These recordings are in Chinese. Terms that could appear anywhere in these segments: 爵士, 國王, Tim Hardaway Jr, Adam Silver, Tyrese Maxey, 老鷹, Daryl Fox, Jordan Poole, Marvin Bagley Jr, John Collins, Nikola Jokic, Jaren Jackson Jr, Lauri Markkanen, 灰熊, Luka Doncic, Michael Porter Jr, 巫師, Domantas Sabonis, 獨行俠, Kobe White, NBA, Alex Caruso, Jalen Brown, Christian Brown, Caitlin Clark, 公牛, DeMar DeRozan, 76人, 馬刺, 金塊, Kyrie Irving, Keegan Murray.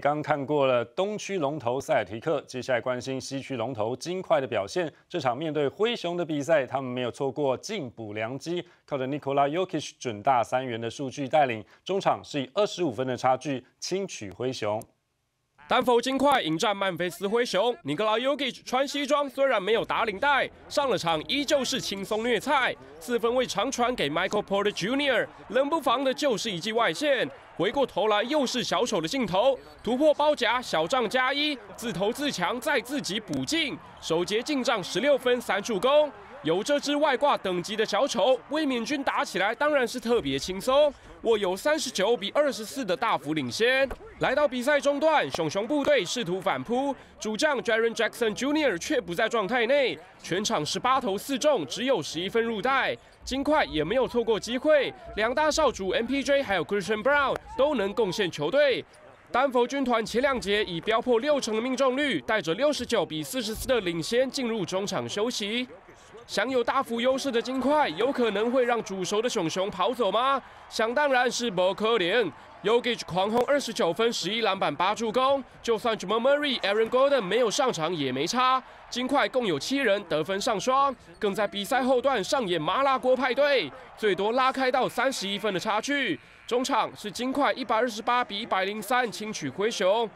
刚看过了东区龙头塞尔提克，接下来关心西区龙头金块的表现。这场面对灰熊的比赛，他们没有错过进补良机，靠着 Nikola Jokic 准大三元的数据带领，中场是以25分的差距轻取灰熊。 丹佛金块迎战曼菲斯灰熊，尼科拉·尤基奇穿西装，虽然没有打领带，上了场依旧是轻松虐菜。4分卫长传给 Michael Porter Jr， 冷不防的就是一记外线，回过头来又是小丑的镜头，突破包夹，小账加一，自投自强，再自己补进，首节进账16分3助攻。 有这只外挂等级的小丑，卫冕军打起来当然是特别轻松。握有39比24的大幅领先。来到比赛中段，熊熊部队试图反扑，主将 Jaren Jackson Jr 却不在状态内，全场18投4中，只有11分入袋。金块也没有错过机会，两大少主 MPJ 还有 Christian Brown 都能贡献球队。 丹佛军团前2节以飙破60%的命中率，带着69比44的领先进入中场休息。享有大幅优势的金块，有可能会让煮熟的熊熊跑走吗？想当然是不可能。Jokic 狂轰29分、11篮板、8助攻，就算 Jamal Murray、Aaron Gordon 没有上场也没差。金块共有7人得分上双，更在比赛后段上演麻辣锅派对，最多拉开到31分的差距。 中场是金块128比103轻取灰熊。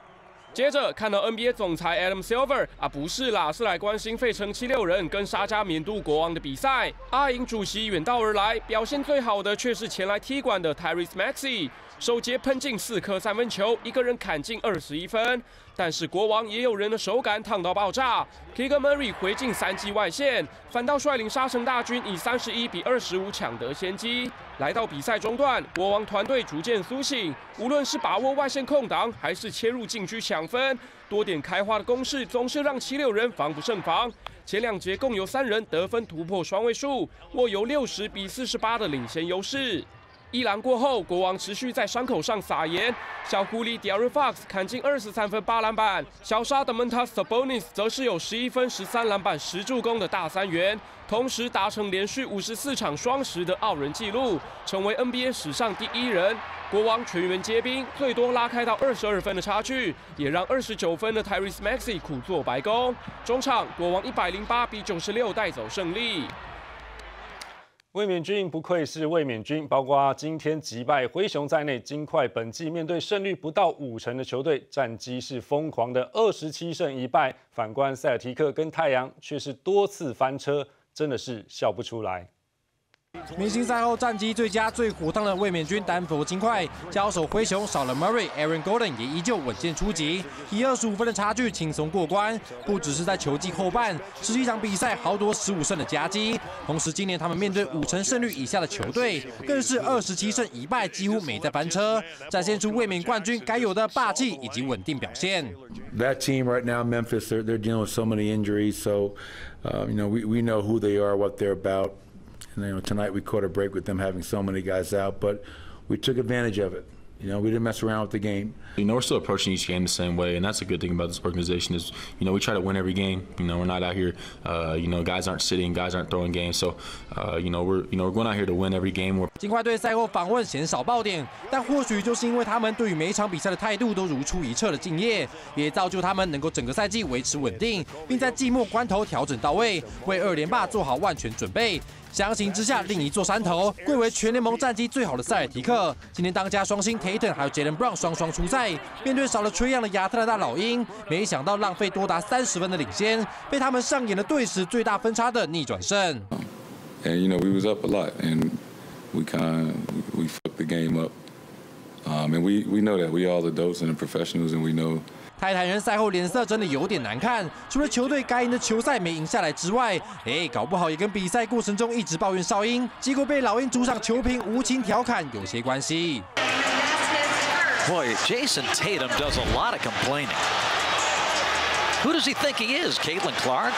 接着看到 NBA 总裁 Adam Silver 不是啦，是来关心费城76人跟沙加缅度国王的比赛。阿银主席远道而来，表现最好的却是前来踢馆的 Tyrese Maxey， 首节喷进4颗3分球，一个人砍进21分。但是国王也有人的手感烫到爆炸 ，Keegan Murray 回敬3记外线，反倒率领沙城大军以31比25抢得先机。 来到比赛中段，国王团队逐渐苏醒，无论是把握外线空档，还是切入禁区抢分，多点开花的攻势总是让76人防不胜防。前2节共有3人得分突破双位数，握有60比48的领先优势。一篮过后，国王持续在伤口上撒盐，小狐狸 Daryl Fox 砍进23分8篮板，小沙 Domantas Sabonis 则是有11分13篮板10助攻的大三元。 同时达成连续54场双10的傲人纪录，成为 NBA 史上第1人。国王全员皆兵，最多拉开到22分的差距，也让29分的 Tyrese Maxey 苦做白工。中场，国王108比96带走胜利。 卫冕军不愧是卫冕军，包括今天击败灰熊在内，金块本季面对胜率不到50%的球队，战绩是疯狂的27胜1败。反观塞尔提克跟太阳却是多次翻车，真的是笑不出来。 明星赛后战绩最佳、最火烫的卫冕军丹佛金块，交手灰熊少了 Murray、Aaron Gordon 也依旧稳健出击，以25分的差距轻松过关。不只是在球季后半，17场比赛豪夺15胜的佳绩。同时，今年他们面对50%胜率以下的球队，更是27胜1败，几乎没在翻车，展现出卫冕冠军该有的霸气以及稳定表现。That team right now, Memphis, they're dealing with so many injuries, so we know who they are, what they're about. Tonight we caught a break with them having so many guys out, but we took advantage of it. We didn't mess around with the game. We're still approaching each game the same way, and that's a good thing about this organization is, we try to win every game. We're not out here, guys aren't sitting, guys aren't throwing games. So, we're going out here to win every game. 金块队赛后访问鲜少爆点，但或许就是因为他们对于每一场比赛的态度都如出一辙的敬业，也造就他们能够整个赛季维持稳定，并在季末关头调整到位，为2连霸做好万全准备。 相形之下，另一座山头贵为全联盟战绩最好的塞尔提克，今天当家双星 Tatum 还有 Jalen Brown 双双出赛，面对少了缺氧的亚特兰大老鹰，没想到浪费多达30分的领先，被他们上演了队史最大分差的逆转胜。And we was up a lot, and we fucked the game up. And we know that we all adults and professionals, and we know. 泰坦人赛后脸色真的有点难看，除了球队该赢的球赛没赢下来之外，搞不好也跟比赛过程中一直抱怨哨音，结果被老鹰主场球评无情调侃有些关系。Boy, Jason Tatum does a lot of complaining. Who does he think he is, Caitlin Clark?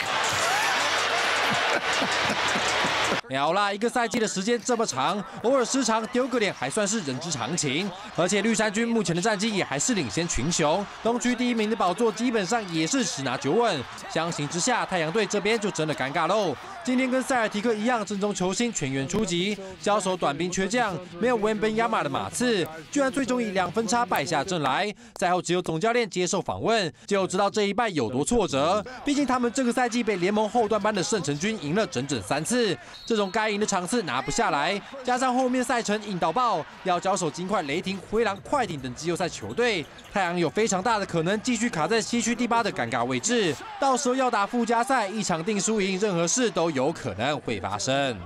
鸟啦，一个赛季的时间这么长，偶尔失常丢个脸还算是人之常情。而且绿衫军目前的战绩也还是领先群雄，东区第一名的宝座基本上也是十拿九稳。相形之下，太阳队这边就真的尴尬喽。今天跟塞尔提克一样，正宗球星全员出击，交手短兵缺将，没有文本亚马的马刺，居然最终以2分差败下阵来。赛后只有总教练接受访问，就知道这一败有多挫折。毕竟他们这个赛季被联盟后段班的圣城军赢了整整3次。 这种该赢的场次拿不下来，加上后面赛程硬到爆，要交手金块、雷霆、灰狼、快艇等季后赛球队，太阳有非常大的可能继续卡在西区第8的尴尬位置。到时候要打附加赛，一场定输赢，任何事都有可能会发生。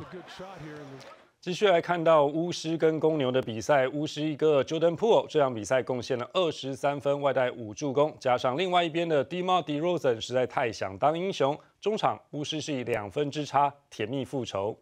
继续来看到巫师跟公牛的比赛，巫师一个 Jordan Poole 这场比赛贡献了23分，外带5助攻，加上另外一边的 DeMar DeRozan 实在太想当英雄，中场巫师是以2分之差甜蜜复仇。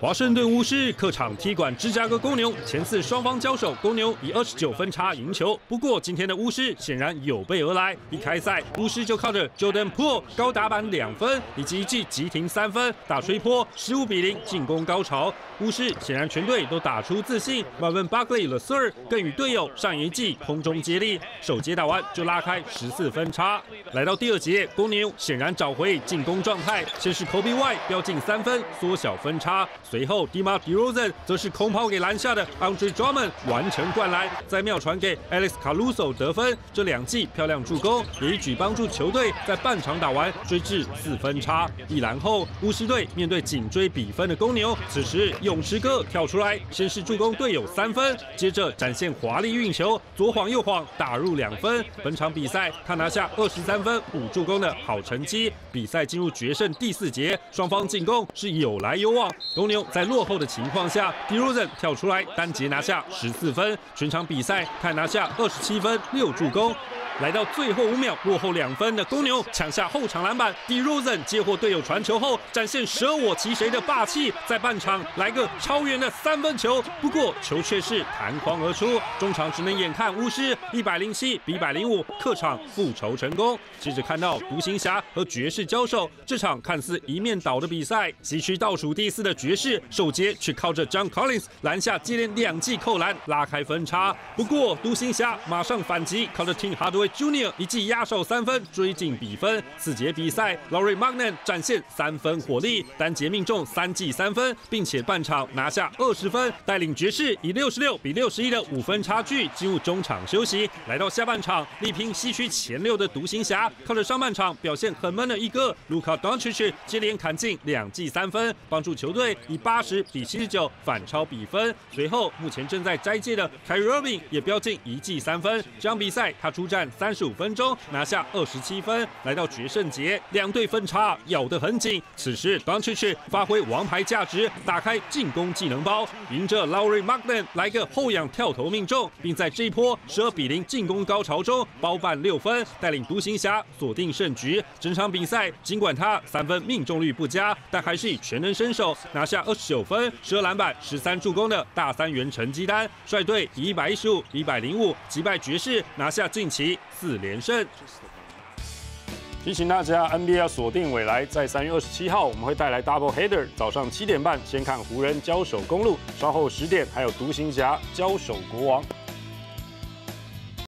华盛顿巫师客场踢馆芝加哥公牛，前次双方交手，公牛以29分差赢球。不过今天的巫师显然有备而来，一开赛巫师就靠着 Jordan Poole 高打板2分以及一记急停3分打出一波15-0进攻高潮。 巫师显然全队都打出自信 ，Marvin Bagley Jr 更与队友上演一记空中接力，首节打完就拉开14分差。来到第二节，公牛显然找回进攻状态，先是 Kobe White 飙进3分缩小分差，随后 DeMar DeRozan 则是空抛给篮下的 Andre Drummond 完成灌篮，再妙传给 Alex Caruso 得分，这两记漂亮助攻也一举帮助球队在半场打完追至4分差。一篮后，巫师队面对紧追比分的公牛，此时又 泳池哥跳出来，先是助攻队友3分，接着展现华丽运球，左晃右晃打入2分。本场比赛他拿下23分5助攻的好成绩。比赛进入决胜第4节，双方进攻是有来有往。公牛在落后的情况下 ，DeRozan 跳出来单节拿下14分，全场比赛他拿下27分6助攻。 来到最后5秒，落后2分的公牛抢下后场篮板 ，DeRozan 接获队友传球后，展现舍我其谁的霸气，在半场来个超远的3分球，不过球却是弹框而出，中场只能眼看巫师107-105客场复仇成功。接着看到独行侠和爵士交手，这场看似一面倒的比赛，西区倒数第4的爵士首节却靠着 John Collins 篮下接连2记扣篮拉开分差，不过独行侠马上反击，靠着 Tim Hardaway Jr 一记压哨3分追进比分。4节比赛 ，Lauri Markkanen 展现3分火力，单节命中3记3分，并且半场拿下20分，带领爵士以66-61的5分差距进入中场休息。来到下半场，力拼西区前6的独行侠，靠着上半场表现很闷的一哥 Luka Doncic 接连砍进2记3分，帮助球队以80-79反超比分。随后，目前正在斋戒的 Kyrie Irving 也飙进1记3分，这场比赛他出战 35分钟拿下27分，来到决胜节，两队分差咬得很紧。此时 Doncic 发挥王牌价值，打开进攻技能包，迎着 Lauri Markkanen 来个后仰跳投命中，并在这一波12-0进攻高潮中包办6分，带领独行侠锁定胜局。整场比赛尽管他3分命中率不佳，但还是以全能身手拿下29分、12篮板、13助攻的大三元成绩单，率队以115-105击败爵士，拿下近期 4连胜。提醒大家 ，NBA 要锁定未来，在3月27号我们会带来 Double Header， 早上7点半先看湖人交手公鹿，稍后10点还有独行侠交手国王。